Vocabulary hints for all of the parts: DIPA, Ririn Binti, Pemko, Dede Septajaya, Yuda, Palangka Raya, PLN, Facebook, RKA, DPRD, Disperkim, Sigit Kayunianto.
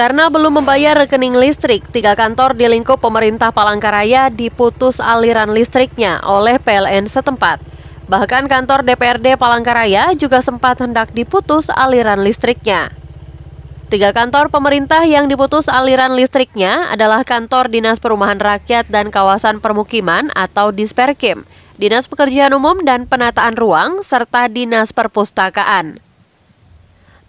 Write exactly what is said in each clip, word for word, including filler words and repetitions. Karena belum membayar rekening listrik, tiga kantor di lingkup pemerintah Palangka Raya diputus aliran listriknya oleh P L N setempat. Bahkan kantor D P R D Palangka Raya juga sempat hendak diputus aliran listriknya. Tiga kantor pemerintah yang diputus aliran listriknya adalah kantor Dinas Perumahan Rakyat dan Kawasan Permukiman atau Disperkim, Dinas Pekerjaan Umum dan Penataan Ruang, serta Dinas Perpustakaan.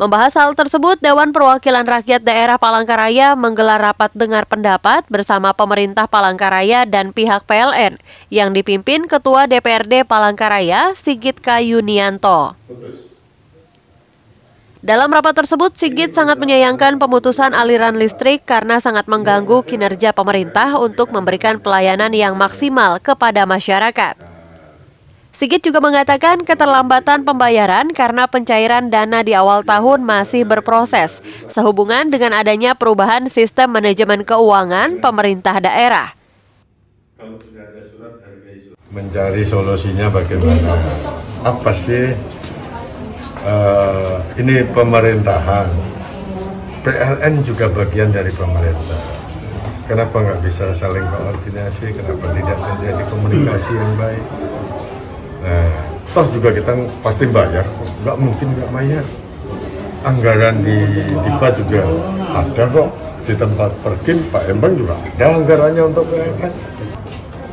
Membahas hal tersebut, Dewan Perwakilan Rakyat Daerah Palangka Raya menggelar rapat dengar pendapat bersama pemerintah Palangka Raya dan pihak P L N yang dipimpin Ketua D P R D Palangka Raya, Sigit Kayunianto. Dalam rapat tersebut, Sigit sangat menyayangkan pemutusan aliran listrik karena sangat mengganggu kinerja pemerintah untuk memberikan pelayanan yang maksimal kepada masyarakat. Sigit juga mengatakan keterlambatan pembayaran karena pencairan dana di awal tahun masih berproses sehubungan dengan adanya perubahan sistem manajemen keuangan pemerintah daerah. Mencari solusinya bagaimana? Apa sih uh, ini pemerintahan? P L N juga bagian dari pemerintah. Kenapa nggak bisa saling koordinasi? Kenapa tidak terjadi komunikasi yang baik? Nah, toh juga kita pasti bayar, nggak mungkin nggak bayar. Anggaran di D I P A juga ada kok, di tempat Perkin, Pak Embang juga ada anggarannya untuk P L N.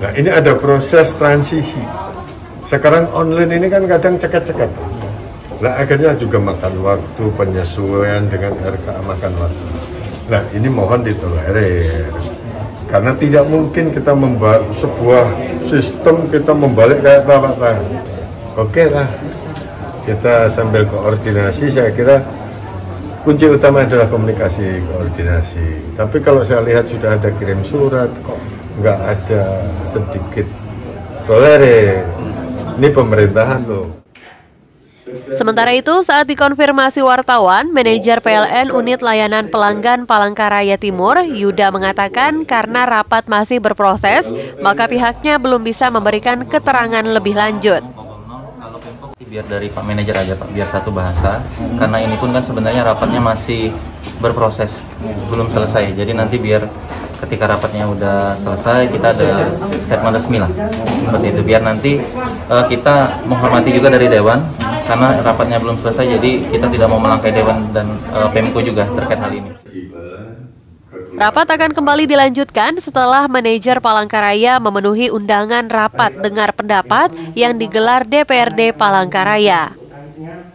Nah, ini ada proses transisi. Sekarang online ini kan kadang cekat-cekat. Nah, akhirnya juga makan waktu, penyesuaian dengan R K A makan waktu. Nah, ini mohon ditolerir. Karena tidak mungkin kita membuat sebuah sistem kita membalik kayak apa-apa. Oke lah, kita sambil koordinasi, saya kira kunci utama adalah komunikasi, koordinasi. Tapi kalau saya lihat sudah ada kirim surat, kok nggak ada sedikit tolerir. Ini pemerintahan loh. Sementara itu, saat dikonfirmasi wartawan, manajer P L N Unit Layanan Pelanggan Palangka Raya Timur, Yuda, mengatakan karena rapat masih berproses, maka pihaknya belum bisa memberikan keterangan lebih lanjut. Biar dari Pak Manajer aja Pak, biar satu bahasa, karena ini pun kan sebenarnya rapatnya masih berproses, belum selesai. Jadi nanti biar ketika rapatnya udah selesai, kita ada statement resmi lah, seperti itu. Biar nanti uh, kita menghormati juga dari Dewan. Karena rapatnya belum selesai, jadi kita tidak mau melangkai Dewan dan uh, Pemko juga terkait hal ini. Rapat akan kembali dilanjutkan setelah manajer Palangka Raya memenuhi undangan rapat dengar pendapat yang digelar D P R D Palangka Raya.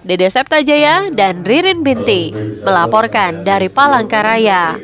Dede Septajaya dan Ririn Binti melaporkan dari Palangka Raya.